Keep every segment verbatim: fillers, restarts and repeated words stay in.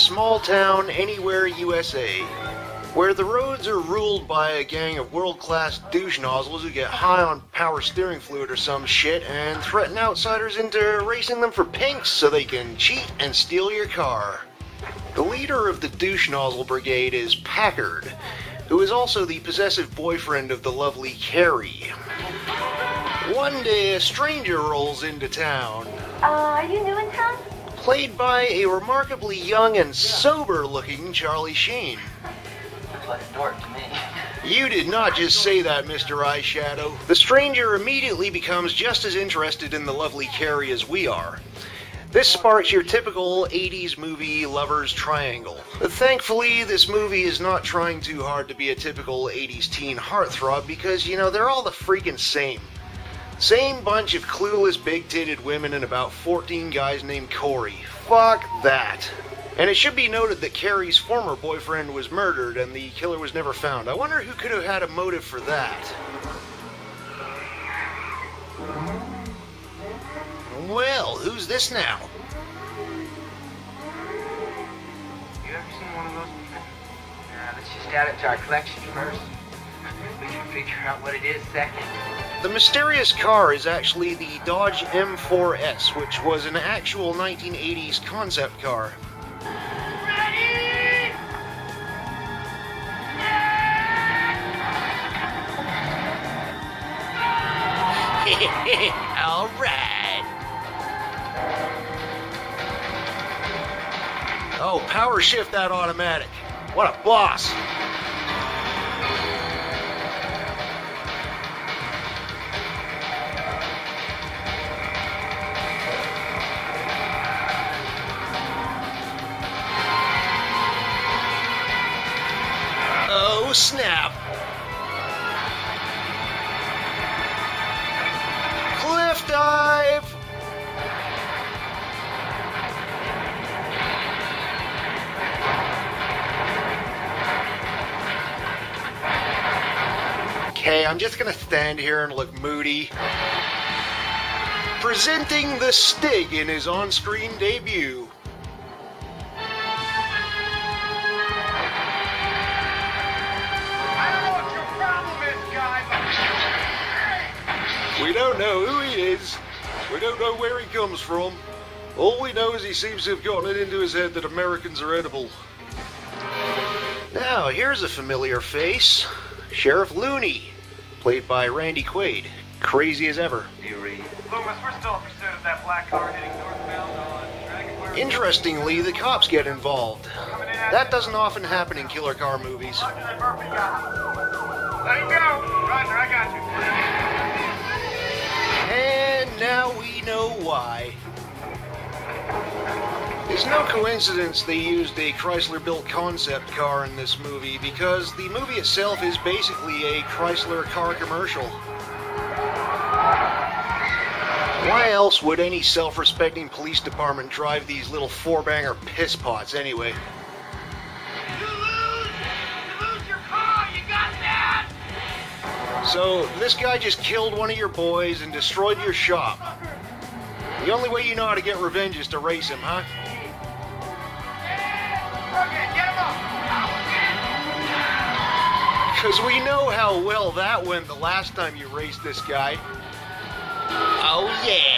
small town anywhere U S A, where the roads are ruled by a gang of world-class douche nozzles who get high on power steering fluid or some shit and threaten outsiders into racing them for pinks so they can cheat and steal your car. The leader of the douche nozzle brigade is Packard, who is also the possessive boyfriend of the lovely Carrie. One day, a stranger rolls into town. Uh, are you new in town? Played by a remarkably young and sober-looking Charlie Sheen. Like a dork to me. You did not just say that, Mister Eyeshadow. The stranger immediately becomes just as interested in the lovely Carrie as we are. This sparks your typical eighties movie lover's triangle. But thankfully, this movie is not trying too hard to be a typical eighties teen heartthrob because, you know, they're all the freaking same. Same bunch of clueless, big-titted women and about fourteen guys named Corey. Fuck that. And it should be noted that Carrie's former boyfriend was murdered and the killer was never found. I wonder who could have had a motive for that. Well, who's this now? You ever seen one of those before? Uh, let's just add it to our collection first. We can figure out what it is second. The mysterious car is actually the Dodge M four S, which was an actual nineteen eighties concept car. All right. Oh, power shift that automatic. What a boss. Oh, snap. Cliff dive! Okay, I'm just gonna stand here and look moody. Presenting the Stig in his on-screen debut. We don't know who he is, we don't know where he comes from, all we know is he seems to have gotten it into his head that Americans are edible. Now, here's a familiar face, Sheriff Looney, played by Randy Quaid, crazy as ever. You read. Loomis, we're still in pursuit of that black car heading northbound on track. Interestingly, the cops get involved. That doesn't often happen in killer car movies. Roger that Murphy guy. Let him go! Roger, I got you. And now we know why. It's no coincidence they used a Chrysler-built concept car in this movie, because the movie itself is basically a Chrysler car commercial. Why else would any self-respecting police department drive these little four-banger piss pots anyway? So, this guy just killed one of your boys and destroyed your shop. The only way you know how to get revenge is to race him, huh? Because we know how well that went the last time you raced this guy. Oh, yeah!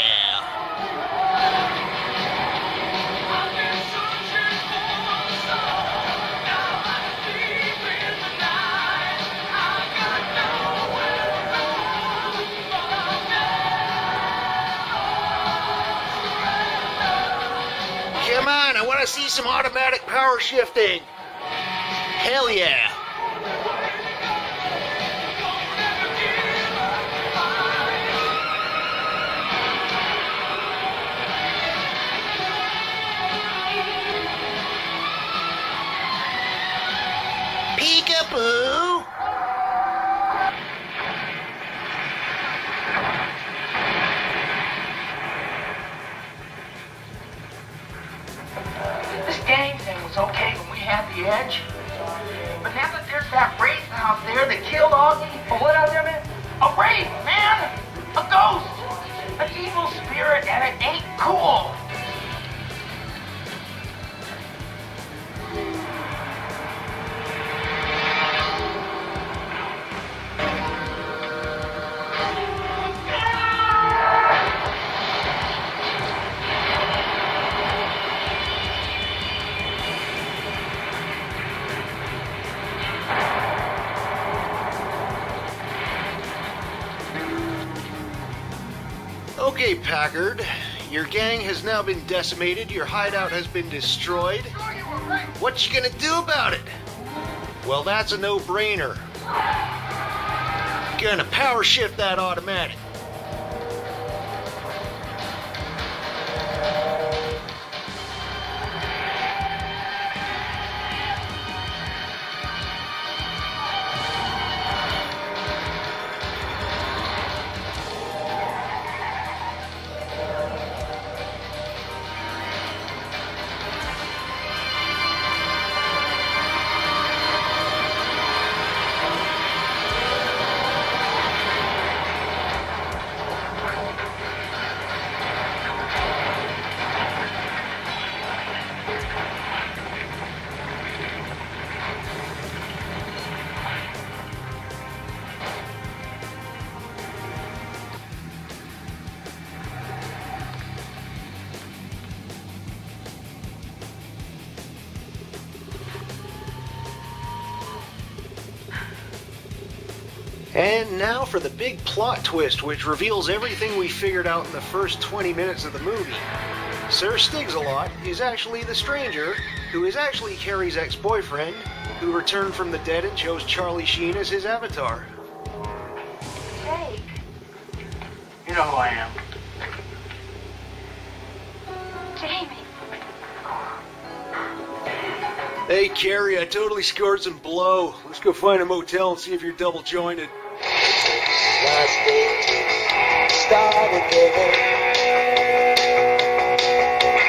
Come on, I want to see some automatic power shifting. Hell yeah. Peekaboo. The edge. But now that there's that wraith out there that killed all the people, what out there, man? A wraith, man! A ghost! An evil spirit, and it ain't cool! Okay, Packard, your gang has now been decimated, your hideout has been destroyed. What you gonna do about it? Well, that's a no-brainer. Gonna power shift that automatic. And now for the big plot twist, which reveals everything we figured out in the first twenty minutes of the movie. Sir Stigsalot is actually the stranger, who is actually Carrie's ex-boyfriend, who returned from the dead and chose Charlie Sheen as his avatar. Hey. You know who I am. Jamie. Hey, Carrie, I totally scored some blow. Let's go find a motel and see if you're double-jointed. Last day to start again.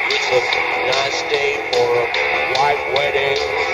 It's a nice day for a white wedding.